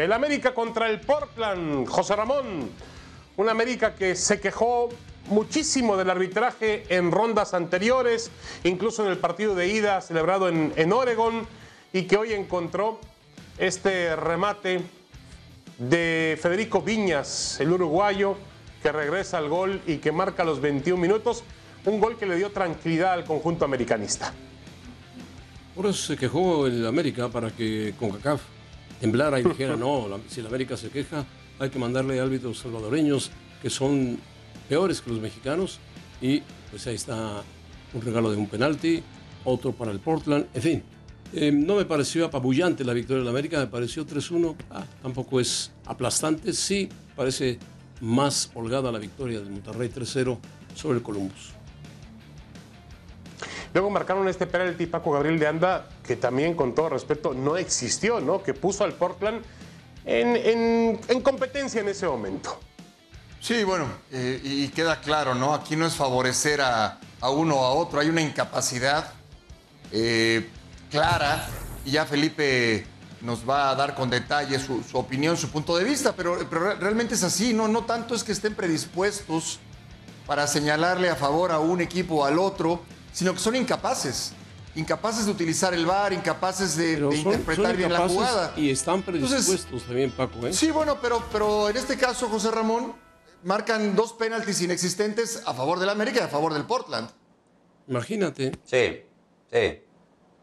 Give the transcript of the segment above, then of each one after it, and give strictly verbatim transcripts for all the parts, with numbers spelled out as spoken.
El América contra el Portland, José Ramón. Un América que se quejó muchísimo del arbitraje en rondas anteriores, incluso en el partido de ida celebrado en, en Oregón, y que hoy encontró este remate de Federico Viñas, el uruguayo, que regresa al gol y que marca los veintiún minutos. Un gol que le dio tranquilidad al conjunto americanista. Ahora se quejó el América para que CONCACAF temblara y dijera, no, la, si la América se queja, hay que mandarle árbitros salvadoreños que son peores que los mexicanos. Y pues ahí está un regalo de un penalti, otro para el Portland, en fin. Eh, no me pareció apabullante la victoria de la América, me pareció tres uno. Ah, tampoco es aplastante, sí parece más holgada la victoria del Monterrey tres cero sobre el Columbus. Luego marcaron este penalti Paco Gabriel de Anda, que también con todo respeto no existió, ¿no? Que puso al Portland en, en, en competencia en ese momento. Sí, bueno, eh, y queda claro, ¿no? Aquí no es favorecer a, a uno o a otro, hay una incapacidad eh, clara, y ya Felipe nos va a dar con detalle su, su opinión, su punto de vista, pero, pero realmente es así, ¿no? No tanto es que estén predispuestos para señalarle a favor a un equipo o al otro, sino que son incapaces, incapaces de utilizar el V A R, incapaces de, de interpretar bien la jugada. Y están predispuestos. Entonces, también, Paco, ¿eh? Sí, bueno, pero, pero en este caso, José Ramón, marcan dos penaltis inexistentes a favor del América y a favor del Portland. Imagínate. Sí, sí.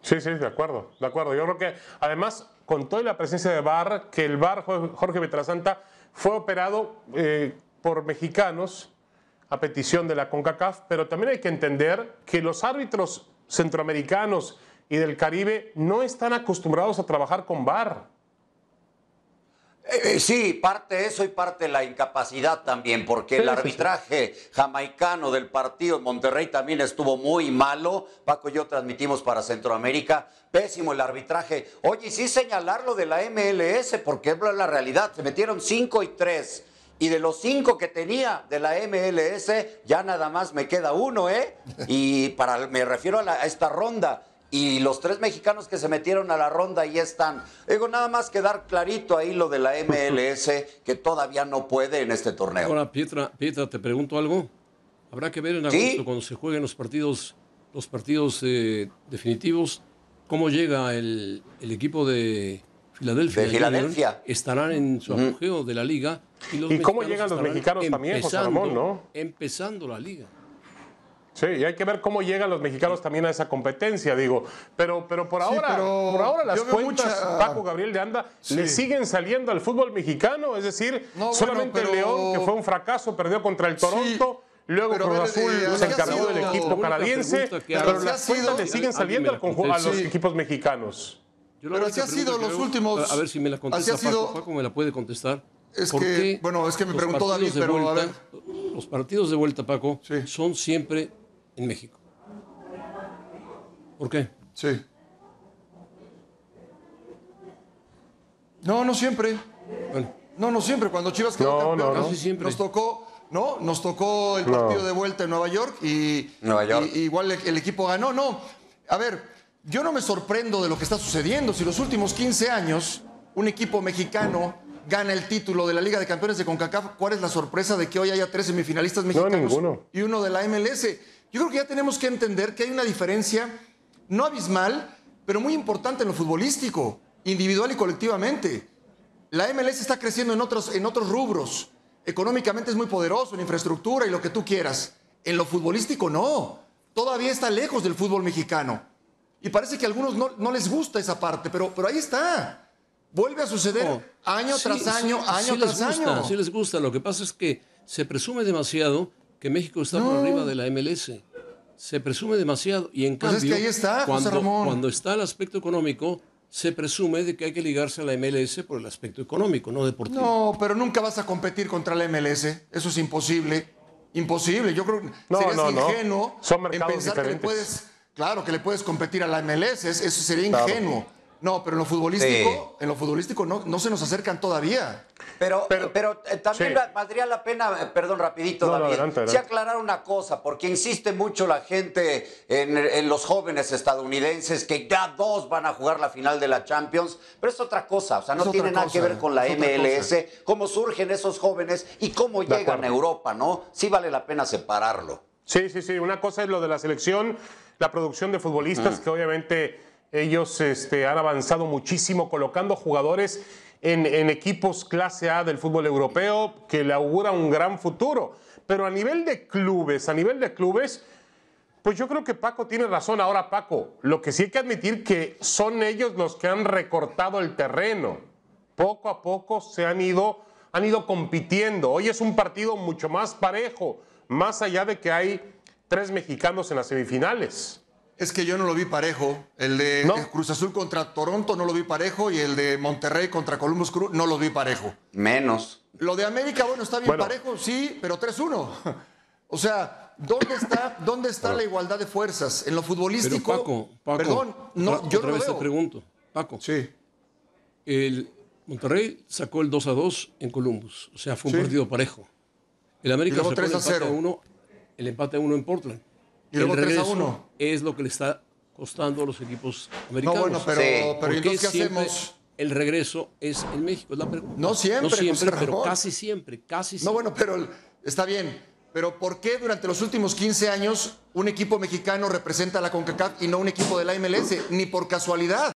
Sí, sí, de acuerdo, de acuerdo. Yo creo que, además, con toda la presencia de V A R, que el V A R, Jorge Pietrasanta, fue operado eh, por mexicanos, a petición de la CONCACAF, pero también hay que entender que los árbitros centroamericanos y del Caribe no están acostumbrados a trabajar con V A R. Eh, eh, sí, parte de eso y parte de la incapacidad también, porque sí, el arbitraje sí. jamaicano del partido en Monterrey también estuvo muy malo. Paco y yo transmitimos para Centroamérica, pésimo el arbitraje. Oye, y sí señalar lo de la M L S, porque es la realidad, se metieron cinco y tres. Y de los cinco que tenía de la M L S, ya nada más me queda uno, ¿eh? Y para, me refiero a, la, a esta ronda. Y los tres mexicanos que se metieron a la ronda ahí están. Digo, nada más quedar clarito ahí lo de la M L S, que todavía no puede en este torneo. Ahora, Pietra, Pietra te pregunto algo. Habrá que ver en agosto, ¿sí?, cuando se jueguen los partidos, los partidos eh, definitivos, cómo llega el, el equipo de Filadelfia. De Filadelfia. León, estarán en su apogeo mm. de la liga. ¿Y, ¿Y cómo llegan los mexicanos también, José Ramón, no? Empezando la liga. Sí, y hay que ver cómo llegan los mexicanos también a esa competencia, digo. Pero, pero por ahora, sí, pero por ahora las cuentas, mucha... Paco Gabriel de Anda, sí. le siguen saliendo al fútbol mexicano. Es decir, no, solamente bueno, pero... León, que fue un fracaso, perdió contra el Toronto. Sí. Luego Cruz Azul eh, se encargó del equipo canadiense. Pero las cuentas le siguen saliendo a los equipos mexicanos. Pero así ha sido los últimos... A ver si me la contesta Paco, Paco me la puede contestar. Es que, bueno, es que me preguntó David, pero vuelta, a ver. Los partidos de vuelta, Paco, sí. son siempre en México. ¿Por qué? Sí. No, no siempre. Bueno. No, no siempre. Cuando Chivas quedó no, campeón, no, no. siempre. Nos tocó, no, nos tocó el partido no. de vuelta en Nueva York y, Nueva York. y, y igual el, el equipo ganó. No, a ver, yo no me sorprendo de lo que está sucediendo. Si los últimos quince años un equipo mexicano gana el título de la Liga de Campeones de CONCACAF, ¿cuál es la sorpresa de que hoy haya tres semifinalistas mexicanos no, y uno de la M L S? Yo creo que ya tenemos que entender que hay una diferencia, no abismal, pero muy importante en lo futbolístico, individual y colectivamente. La M L S está creciendo en otros, en otros rubros. Económicamente es muy poderoso, en infraestructura y lo que tú quieras. En lo futbolístico, no. Todavía está lejos del fútbol mexicano. Y parece que a algunos no, no les gusta esa parte, pero, pero ahí está. Vuelve a suceder oh, año sí, tras año, sí, año sí tras gusta, año. Sí les gusta, lo que pasa es que se presume demasiado que México está no. por arriba de la M L S. Se presume demasiado y en pues cambio, es que ahí está, cuando, José Ramón. cuando está el aspecto económico, se presume de que hay que ligarse a la M L S por el aspecto económico, no deportivo. No, pero nunca vas a competir contra la M L S, eso es imposible, imposible. Yo creo que no, serías no, ingenuo no. Son mercados en pensar diferentes. que le puedes, claro, que le puedes competir a la M L S, eso sería claro. ingenuo. No, pero en lo futbolístico, sí. en lo futbolístico no, no se nos acercan todavía. Pero, pero, pero eh, también sí. valdría la pena, eh, perdón, rapidito, no, David, no, adelante, adelante. sí aclarar una cosa, porque insiste mucho la gente en, en los jóvenes estadounidenses que ya dos van a jugar la final de la Champions, pero es otra cosa, o sea, no tiene nada cosa, que ver con la M L S, cómo surgen esos jóvenes y cómo de llegan acuerdo. a Europa, ¿no? Sí vale la pena separarlo. Sí, sí, sí, una cosa es lo de la selección, la producción de futbolistas, mm. que obviamente... Ellos este, han avanzado muchísimo colocando jugadores en, en equipos clase A del fútbol europeo que le augura un gran futuro. Pero a nivel de clubes, a nivel de clubes, pues yo creo que Paco tiene razón. Ahora, Paco, lo que sí hay que admitir que son ellos los que han recortado el terreno. Poco a poco se han ido, han ido compitiendo. Hoy es un partido mucho más parejo, más allá de que hay tres mexicanos en las semifinales. Es que yo no lo vi parejo. El de ¿No? Cruz Azul contra Toronto no lo vi parejo y el de Monterrey contra Columbus Crew no lo vi parejo. Menos. Lo de América, bueno, está bien bueno. parejo, sí, pero tres uno. O sea, ¿dónde está, dónde está pero, la igualdad de fuerzas? En lo futbolístico... Paco, Paco, perdón, no, Paco, yo otra no vez veo. te pregunto. Paco, sí. el Monterrey sacó el dos a dos en Columbus. O sea, fue un sí. partido parejo. El América sacó el empate a uno, el empate a uno en Portland. Y luego tres a uno. Es lo que le está costando a los equipos americanos. No, bueno, pero, sí. pero entonces, ¿qué hacemos? El regreso es en México, es la pregunta. No siempre, no siempre José pero Ramón. casi siempre, casi siempre. No, bueno, pero está bien. Pero ¿por qué durante los últimos quince años un equipo mexicano representa a la CONCACAF y no un equipo de la M L S? Ni por casualidad.